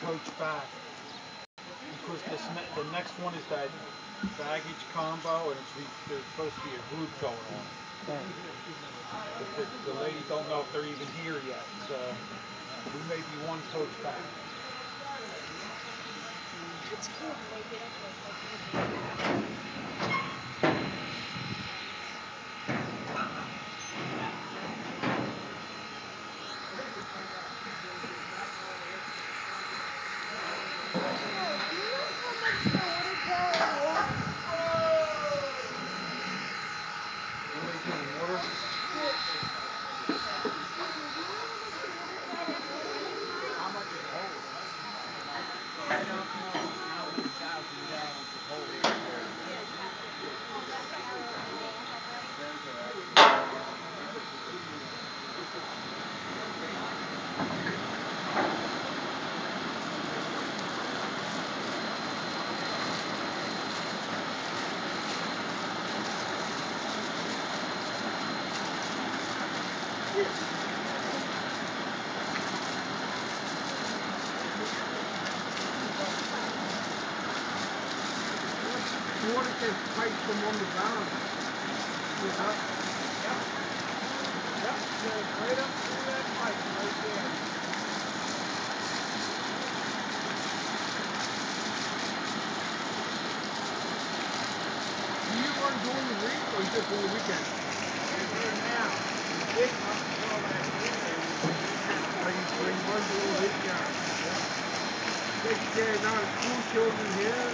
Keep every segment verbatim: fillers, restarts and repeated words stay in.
approach back, because this ne the next one is that baggage combo, and it's there's supposed to be a group going on. But the, the ladies don't know if they're even here yet, so we may be one coach back. It's cool when they get up like from on the ground. Yep. Yep. So right up through that pipe right there. Do you run during the week or just on the weekend? We're here now. Big up until that weekend. Are you doing one during the weekend? Take care now of school children here.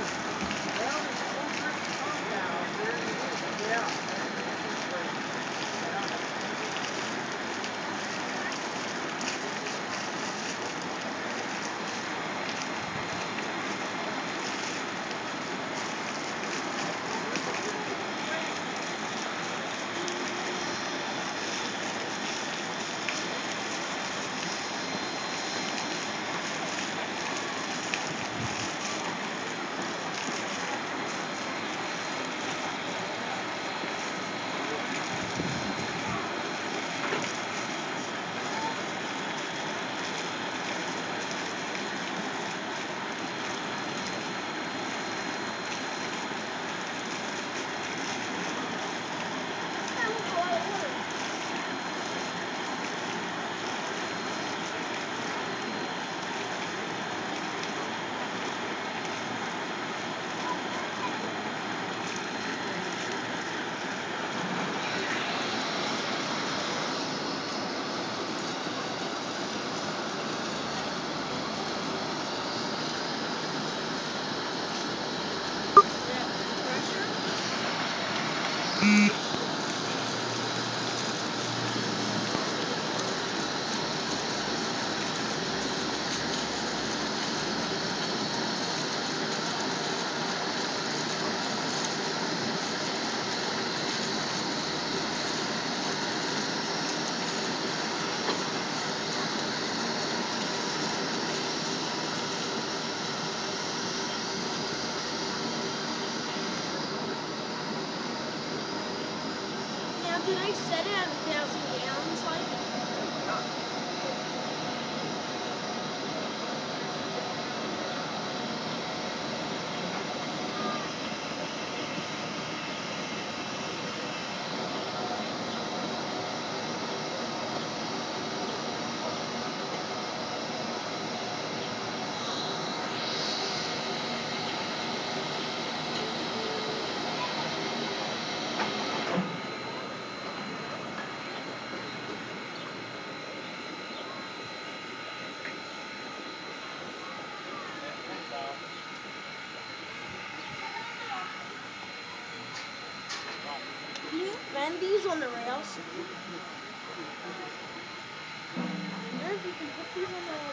Well, did I set it at a thousand gallons like? These on the rails. I wonder if you can put these on the rails.